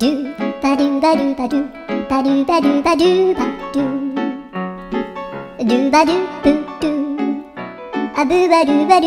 do ba do ba do ba do ba do ba do ba do ba do do ba do boo do a boo ba do ba do.